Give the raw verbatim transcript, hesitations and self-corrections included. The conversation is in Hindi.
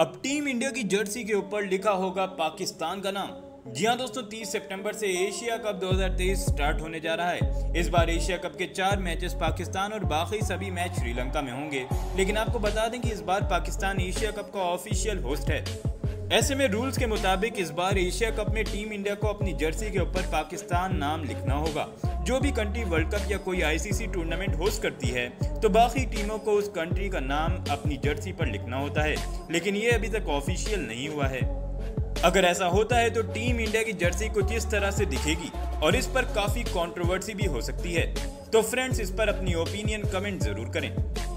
अब टीम इंडिया की जर्सी के ऊपर लिखा होगा पाकिस्तान का नाम। जी हाँ दोस्तों, तीस सितंबर से एशिया कप दो हज़ार तेईस स्टार्ट होने जा रहा है। इस बार एशिया कप के चार मैचेस पाकिस्तान और बाकी सभी मैच श्रीलंका में होंगे। लेकिन आपको बता दें कि इस बार पाकिस्तान एशिया कप का ऑफिशियल होस्ट है। ऐसे में रूल्स के मुताबिक इस बार एशिया कप में टीम इंडिया को अपनी जर्सी के ऊपर पाकिस्तान नाम लिखना होगा। जो भी कंट्री वर्ल्ड कप या कोई आईसीसी टूर्नामेंट होस्ट करती है तो बाकी टीमों को उस कंट्री का नाम अपनी जर्सी पर लिखना होता है, लेकिन ये अभी तक ऑफिशियल नहीं हुआ है। अगर ऐसा होता है तो टीम इंडिया की जर्सी कुछ इस तरह से दिखेगी और इस पर काफी कॉन्ट्रोवर्सी भी हो सकती है। तो फ्रेंड्स, इस पर अपनी ओपिनियन कमेंट जरूर करें।